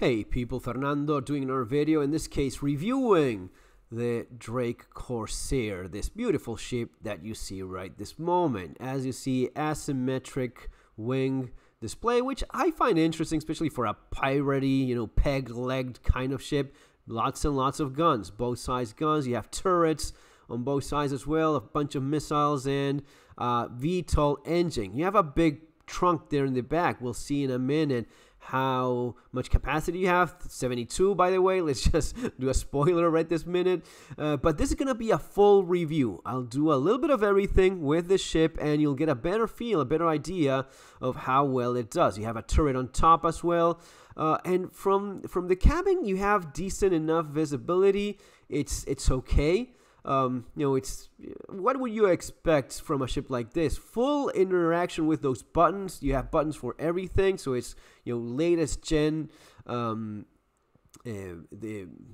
Hey people, Fernando doing another video, in this case reviewing the Drake Corsair, this beautiful ship that you see right this moment. As you see, asymmetric wing display, which I find interesting, especially for a piratey, you know, peg-legged kind of ship. Lots and lots of guns, both sides guns. You have turrets on both sides as well, a bunch of missiles and VTOL engine. You have a big trunk there in the back. We'll see in a minute how much capacity you have. 72, by the way. Let's just do a spoiler right this minute, but this is gonna be a full review. I'll do a little bit of everything with this ship and you'll get a better feel, a better idea of how well it does. You have a turret on top as well, and from the cabin you have decent enough visibility. It's okay. You know, it's what would you expect from a ship like this? Full interaction with those buttons. You have buttons for everything, so it's, you know, latest gen. The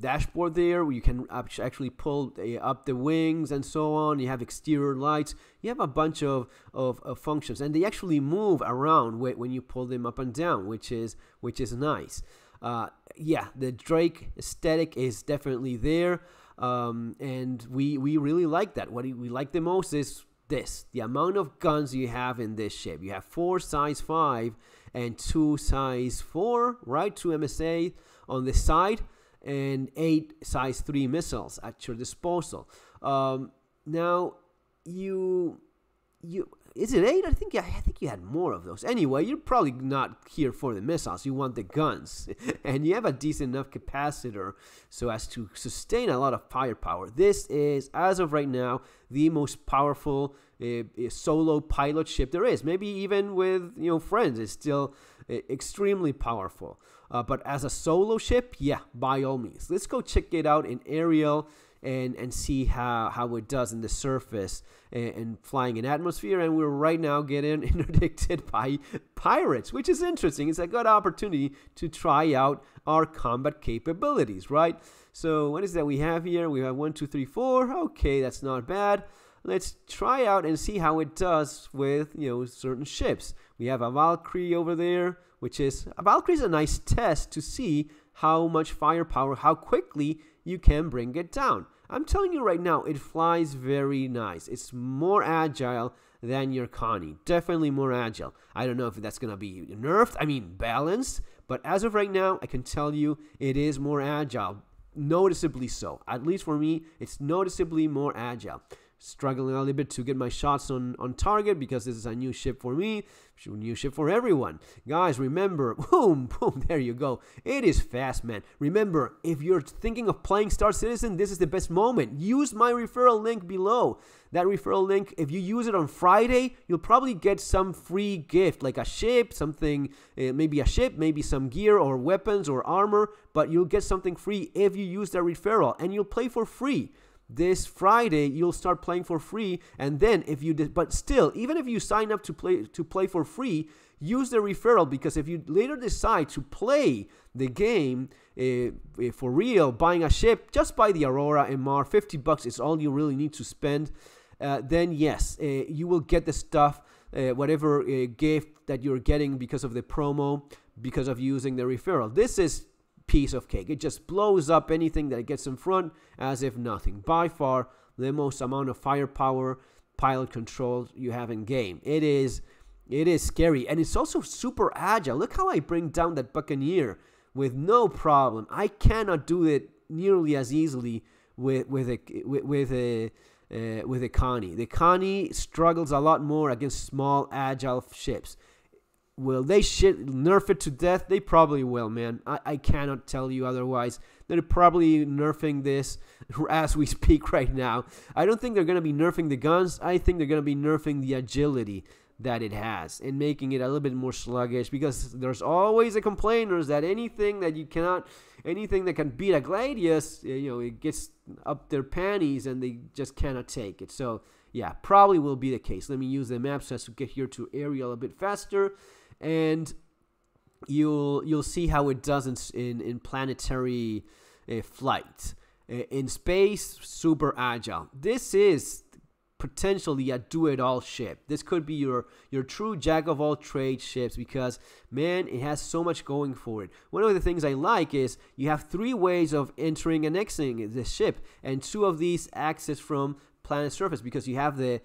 dashboard there where you can actually pull up the wings and so on. You have exterior lights. You have a bunch of functions, and they actually move around when you pull them up and down, which is nice. Yeah, the Drake aesthetic is definitely there. And we really like that. What we like the most is this, the amount of guns you have in this ship. You have 4 size 5 and 2 size 4, right? 2 MSA on the side and 8 size 3 missiles at your disposal. Now you is it 8? I think you had more of those. Anyway, you're probably not here for the missiles. You want the guns. And you have a decent enough capacitor so as to sustain a lot of firepower. This is, as of right now, the most powerful solo pilot ship there is. Maybe even with, you know, friends, it's still extremely powerful. But as a solo ship, yeah, by all means. Let's go check it out in Ariel and see how it does in the surface and flying in atmosphere. And we're right now getting interdicted by pirates, which is interesting. It's a good opportunity to try out our combat capabilities, right? So what is that we have here? We have 1, 2, 3, 4. Okay, that's not bad. Let's try out and see how it does with, you know, certain ships. We have a Valkyrie over there, which is a Valkyrie's a nice test to see how much firepower, how quickly you can bring it down. I'm telling you right now, it flies very nice. It's more agile than your Connie, definitely more agile. I don't know if that's gonna be nerfed, I mean balanced, but as of right now, I can tell you it is more agile, noticeably so. At least for me, it's noticeably more agile. Struggling a little bit to get my shots on target because this is a new ship for me, new ship for everyone. Guys, remember, boom, boom, there you go. It is fast, man. Remember, if you're thinking of playing Star Citizen, this is the best moment. Use my referral link below. That referral link, if you use it on Friday, you'll probably get some free gift, like a ship, something, maybe a ship, maybe some gear or weapons or armor, but you'll get something free if you use that referral, and you'll play for free. This Friday you'll start playing for free, and then if you did, but still, even if you sign up to play for free, use the referral, because if you later decide to play the game for real, buying a ship, just buy the Aurora MR, $50 is all you really need to spend, then yes, you will get the stuff, whatever gift that you're getting because of the promo, because of using the referral. This is piece of cake. It just blows up anything that it gets in front as if nothing. By far the most amount of firepower, pilot control you have in game. It is scary, and it's also super agile. Look how I bring down that Buccaneer with no problem. I cannot do it nearly as easily with a Connie. The Connie struggles a lot more against small agile ships. Will they nerf it to death? They probably will, man. I cannot tell you otherwise. They're probably nerfing this as we speak right now. I don't think they're going to be nerfing the guns. I think they're going to be nerfing the agility that it has and making it a little bit more sluggish, because there's always the complainers that anything that can beat a Gladius, you know, it gets up their panties and they just cannot take it. So yeah, probably will be the case. Let me use the map so as to get here to Ariel a bit faster, and you'll see how it does in planetary flight in space. Super agile. This is potentially a do-it-all ship. This could be your true jack-of-all-trade ships because, man, it has so much going for it. One of the things I like is you have three ways of entering and exiting the ship, and two of these access from planet's surface because you have the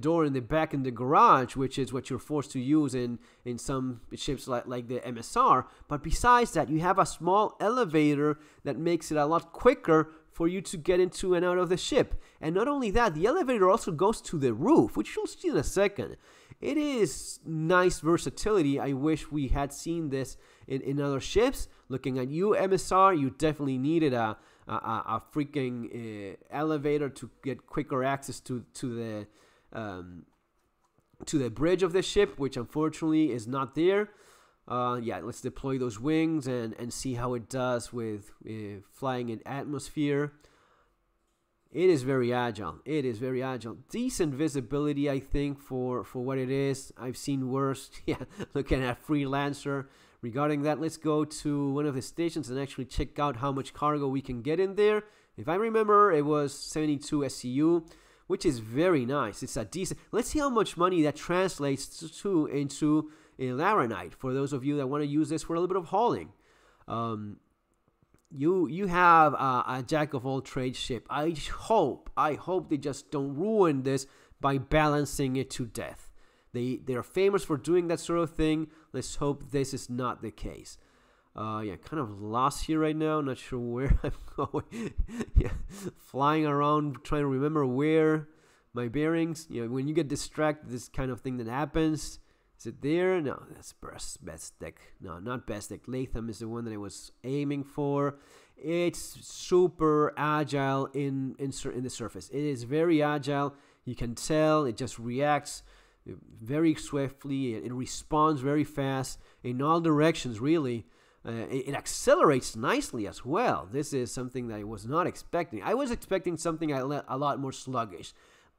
door in the back in the garage, which is what you're forced to use in some ships like the MSR. But besides that, you have a small elevator that makes it a lot quicker for you to get into and out of the ship. And not only that, the elevator also goes to the roof, which you'll see in a second. It is nice versatility. I wish we had seen this in other ships. Looking at you, MSR, you definitely needed a freaking elevator to get quicker access to the bridge of the ship, which unfortunately is not there. Yeah, let's deploy those wings and see how it does with flying in atmosphere. It is very agile. It is very agile. Decent visibility, I think, for what it is. I've seen worse. Yeah, looking at Freelancer. Regarding that, let's go to one of the stations and actually check out how much cargo we can get in there. If I remember, it was 72 SCU, which is very nice. It's a decent... Let's see how much money that translates to into Laranite, for those of you that want to use this for a little bit of hauling. You have a jack-of-all-trade ship. I hope they just don't ruin this by balancing it to death. They are famous for doing that sort of thing. Let's hope this is not the case. Yeah, kind of lost here right now. Not sure where I'm going. Yeah, flying around trying to remember where my bearings. You know, when you get distracted, this kind of thing that happens. Is it there? No, that's best deck. No, not best deck. Latham is the one that I was aiming for. It's super agile in the surface. It is very agile. You can tell it just reacts very swiftly. It responds very fast in all directions. Really, it accelerates nicely as well. This is something that I was not expecting. I was expecting something a lot more sluggish.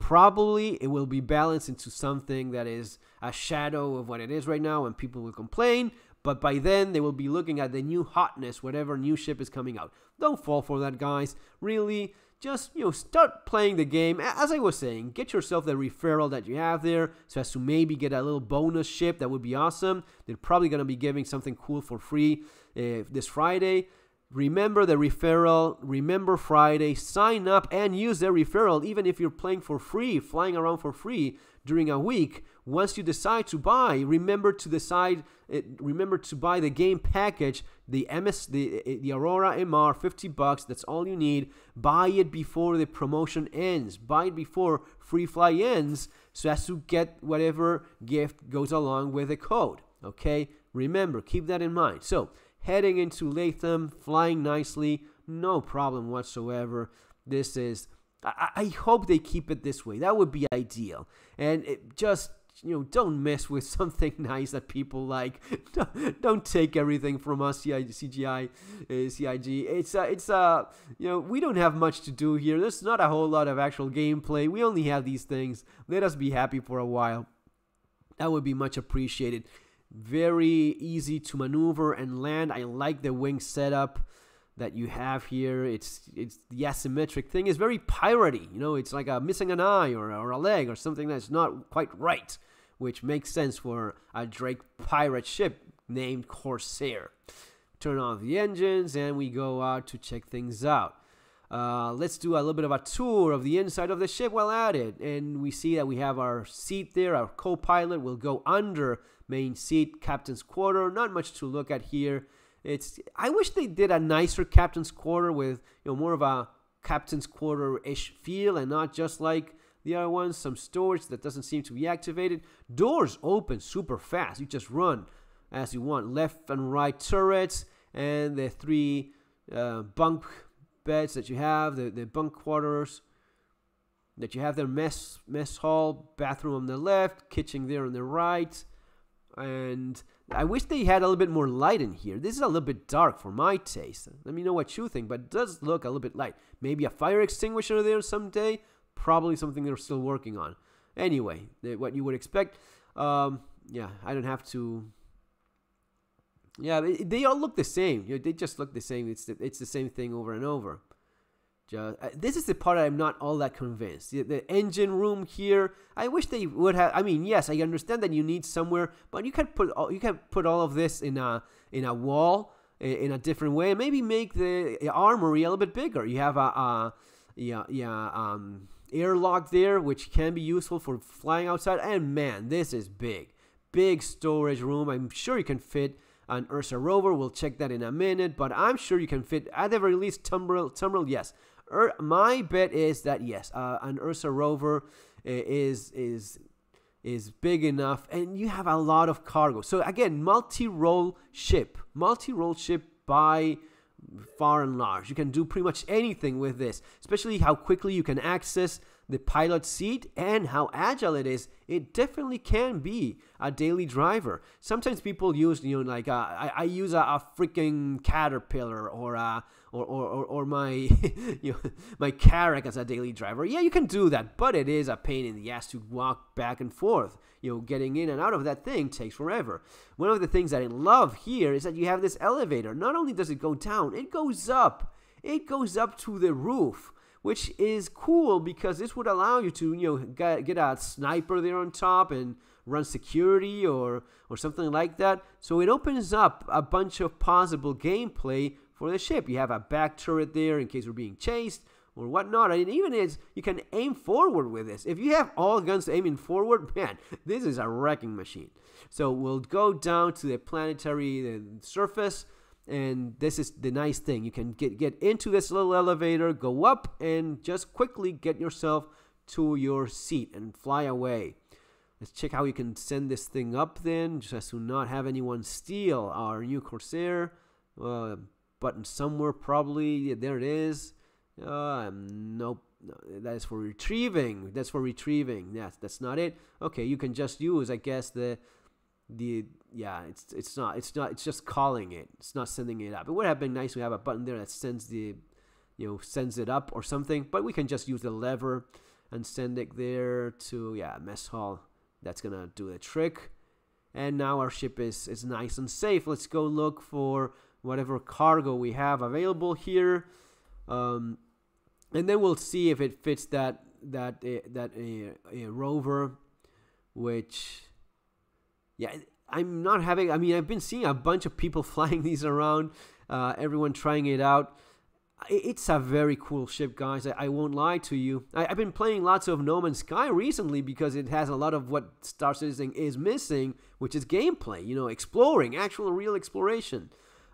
Probably it will be balanced into something that is a shadow of what it is right now, and people will complain, but by then they will be looking at the new hotness, whatever new ship is coming out. Don't fall for that, guys. Really, just, you know, start playing the game. As I was saying, get yourself the referral that you have there so as to maybe get a little bonus ship. That would be awesome. They're probably going to be giving something cool for free this Friday. Remember the referral, remember Friday, sign up and use their referral even if you're playing for free, flying around for free during a week. Once you decide to buy, remember to buy the game package, the Aurora MR, $50, that's all you need. Buy it before the promotion ends, buy it before free fly ends so as to get whatever gift goes along with the code, okay? Remember, keep that in mind. So, heading into Latham, flying nicely, no problem whatsoever. This is, I hope they keep it this way. That would be ideal. And it just, you know, don't mess with something nice that people like. Don't take everything from us, CIG. You know, we don't have much to do here. There's not a whole lot of actual gameplay. We only have these things. Let us be happy for a while. That would be much appreciated. Very easy to maneuver and land. I like the wing setup that you have here. It's the asymmetric thing is very piratey. You know, it's like a missing an eye or a leg or something that's not quite right, which makes sense for a Drake pirate ship named Corsair. Turn off the engines and we go out to check things out. Let's do a little bit of a tour of the inside of the ship while at it. And we see that we have our seat there. Our co-pilot will go under main seat, captain's quarter. Not much to look at here. I wish they did a nicer captain's quarter with, you know, more of a captain's quarter-ish feel and not just like the other ones. Some storage that doesn't seem to be activated. Doors open super fast. You just run as you want. Left and right turrets and the three bunk beds that you have, the bunk quarters that you have, their mess hall, bathroom on the left, kitchen there on the right. And I wish they had a little bit more light in here. This is a little bit dark for my taste. Let me know what you think, but it does look a little bit light. Maybe a fire extinguisher there someday, probably something they're still working on. Anyway, what you would expect. Yeah, I don't have to... Yeah, they all look the same. They just look the same. It's the same thing over and over. Just, this is the part I'm not all that convinced. The engine room here, I wish they would have. I mean, yes, I understand that you need somewhere, but you can put all, of this in a wall in a different way, and maybe make the armory a little bit bigger. You have a airlock there, which can be useful for flying outside. And man, this is big, big storage room. I'm sure you can fit an Ursa rover. We'll check that in a minute, but I'm sure you can fit at the very least Tumbril. Yes. My bet is that yes, an Ursa rover is big enough, and you have a lot of cargo. So again, multi-role ship by far and large. You can do pretty much anything with this, especially how quickly you can access the pilot seat and how agile it is. It definitely can be a daily driver. Sometimes people use, you know, like I use a freaking Caterpillar or my you know, my Carrick as a daily driver. Yeah, you can do that, but it is a pain in the ass to walk back and forth. You know, getting in and out of that thing takes forever. One of the things that I love here is that you have this elevator. Not only does it go down, it goes up. It goes up to the roof, which is cool because this would allow you to, you know, get a sniper there on top and run security or something like that. So it opens up a bunch of possible gameplay for the ship. You have a back turret there in case we're being chased or whatnot, and even as you can aim forward with this. If you have all guns aiming forward, man, this is a wrecking machine. So we'll go down to the planetary surface, and this is the nice thing. You can get into this little elevator, go up, and just quickly get yourself to your seat and fly away. Let's check how you can send this thing up then, just to not have anyone steal our new Corsair. Button somewhere, probably. Yeah, there it is. Nope, that is for retrieving. That's for retrieving. Yes, that's not it. Okay, you can just use, I guess, the yeah. It's not. It's just calling it. It's not sending it up. It would have been nice to have a button there that sends the, you know, sends it up or something. But we can just use the lever and send it there to, yeah, mess hall. That's gonna do the trick. And now our ship is nice and safe. Let's go look for whatever cargo we have available here, and then we'll see if it fits that rover, which, yeah, I'm not having. I mean, I've been seeing a bunch of people flying these around, everyone trying it out. It's a very cool ship, guys. I won't lie to you. I've been playing lots of No Man's Sky recently because it has a lot of what Star Citizen is missing, which is gameplay. You know, exploring, actual real exploration.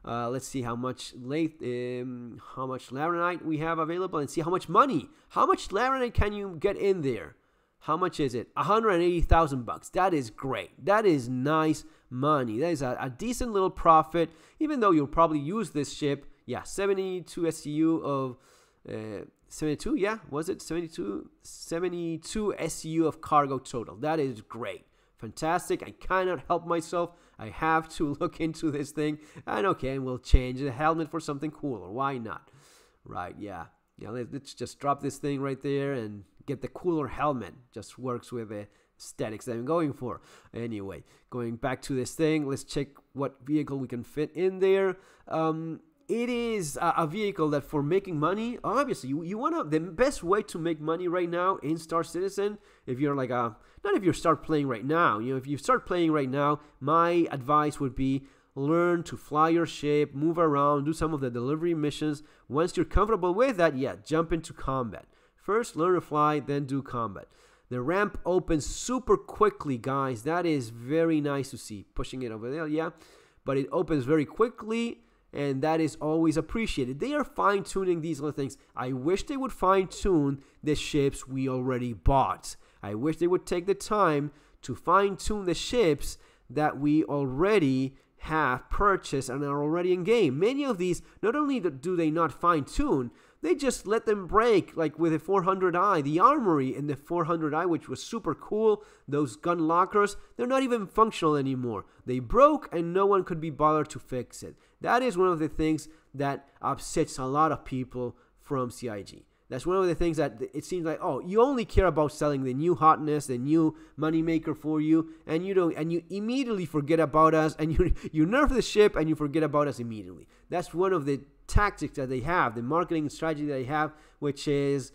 Let's see how much how much Laranite we have available, and see how much money, how much Laranite can you get in there? How much is it? 180,000 bucks. That is great. That is nice money. That is a decent little profit, even though you'll probably use this ship. Yeah, 72 SCU of 72. Yeah, was it 72? 72 SCU of cargo total. That is great. Fantastic. I cannot help myself. I have to look into this thing. And okay, we'll change the helmet for something cooler. Why not? Right, yeah. Yeah, let's just drop this thing right there and get the cooler helmet. Just works with the aesthetics that I'm going for. Anyway, going back to this thing, let's check what vehicle we can fit in there. It is a vehicle that, for making money, obviously, you want to, the best way to make money right now in Star Citizen, if you're like a, not if you start playing right now, you know, if you start playing right now, my advice would be learn to fly your ship, move around, do some of the delivery missions. Once you're comfortable with that, yeah, jump into combat. First, learn to fly, then do combat. The ramp opens super quickly, guys. That is very nice to see. Pushing it over there, yeah, but it opens very quickly, and that is always appreciated. They are fine-tuning these little things. I wish they would fine-tune the ships we already bought. I wish they would take the time to fine-tune the ships that we already have purchased and are already in game. Many of these, not only do they not fine-tune, they just let them break, like with the 400i, the armory in the 400i, which was super cool. Those gun lockers, they're not even functional anymore. They broke and no one could be bothered to fix it. That is one of the things that upsets a lot of people from CIG. That's one of the things that it seems like, oh, you only care about selling the new hotness, the new moneymaker for you, and you don't, and you immediately forget about us, and you nerf the ship and you forget about us immediately. That's one of the tactics that they have, the marketing strategy that they have, which is,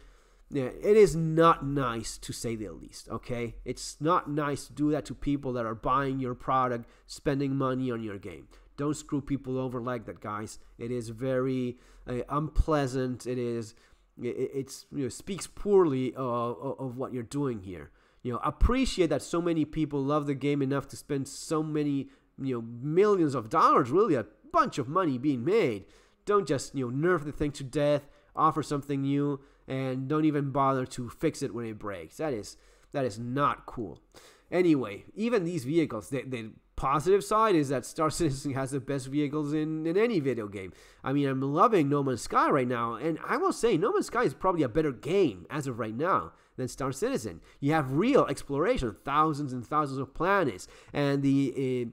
yeah, it is not nice, to say the least, okay? It's not nice to do that to people that are buying your product, spending money on your game. Don't screw people over like that, guys. It is very unpleasant. It's you know, speaks poorly of what you're doing here. You know, appreciate that so many people love the game enough to spend so many, you know, millions of dollars, really a bunch of money being made. Don't just, you know, nerf the thing to death, offer something new, and don't even bother to fix it when it breaks. That is not cool. Anyway, even these vehicles, the positive side is that Star Citizen has the best vehicles in any video game. I mean, I'm loving No Man's Sky right now, and I will say No Man's Sky is probably a better game as of right now than Star Citizen. You have real exploration, thousands and thousands of planets, and the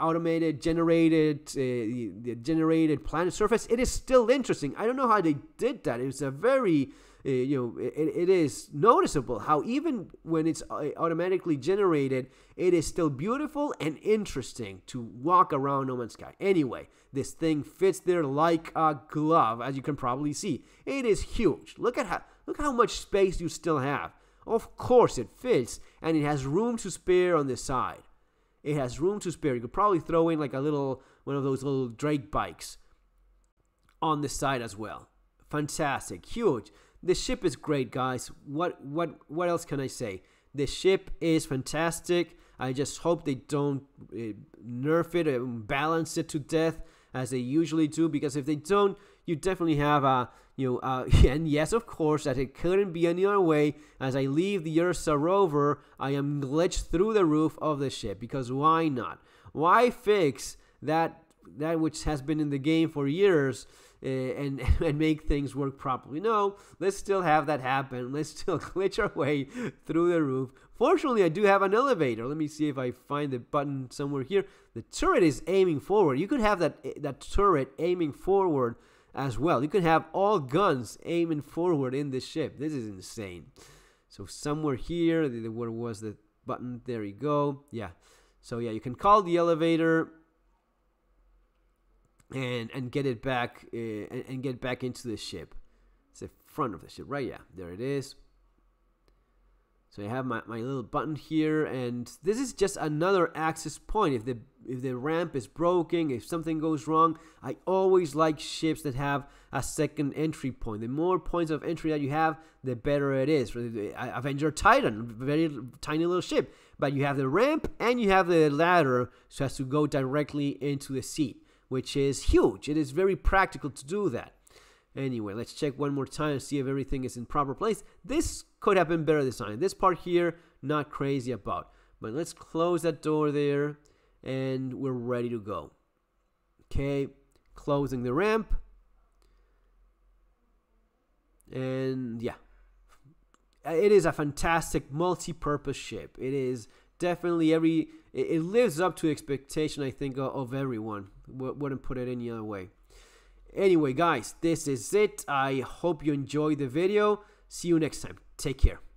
automated, generated, the generated planet surface. It is still interesting. I don't know how they did that. It was a very you know, it is noticeable how even when it's automatically generated, it is still beautiful and interesting to walk around No Man's Sky. Anyway, this thing fits there like a glove, as you can probably see. It is huge. Look how much space you still have. Of course it fits, and it has room to spare on this side. It has room to spare. You could probably throw in like a little, one of those little Drake bikes on the side as well. Fantastic, huge. The ship is great, guys. What else can I say? The ship is fantastic. I just hope they don't nerf it or balance it to death as they usually do, because if they don't, you definitely have a, you know, and yes, of course, that it couldn't be any other way. As I leave the Ursa rover, I am glitched through the roof of the ship, because why not? Why fix that which has been in the game for years and make things work properly? No, let's still have that happen. Let's still glitch our way through the roof. Fortunately, I do have an elevator. Let me see if I find the button somewhere here. The turret is aiming forward. You could have that turret aiming forward as well. You could have all guns aiming forward in this ship. This is insane. So somewhere here, where was the button? There you go. Yeah. So yeah, you can call the elevator and get it back and get back into the ship. It's the front of the ship, right? Yeah, there it is. So I have my little button here, and this is just another access point. If the ramp is broken, if something goes wrong, I always like ships that have a second entry point. The more points of entry that you have, the better it is. For the Avenger Titan, very tiny little ship, but you have the ramp and you have the ladder, so as to go directly into the sea, which is huge. It is very practical to do that. Anyway, let's check one more time and see if everything is in proper place. This could have been better designed. This part here, not crazy about. But let's close that door there, and we're ready to go. Okay, closing the ramp. And yeah, it is a fantastic multi-purpose ship. It is definitely it lives up to expectation, I think, of everyone. Wouldn't put it any other way. Anyway, guys, this is it. I hope you enjoyed the video. See you next time. Take care.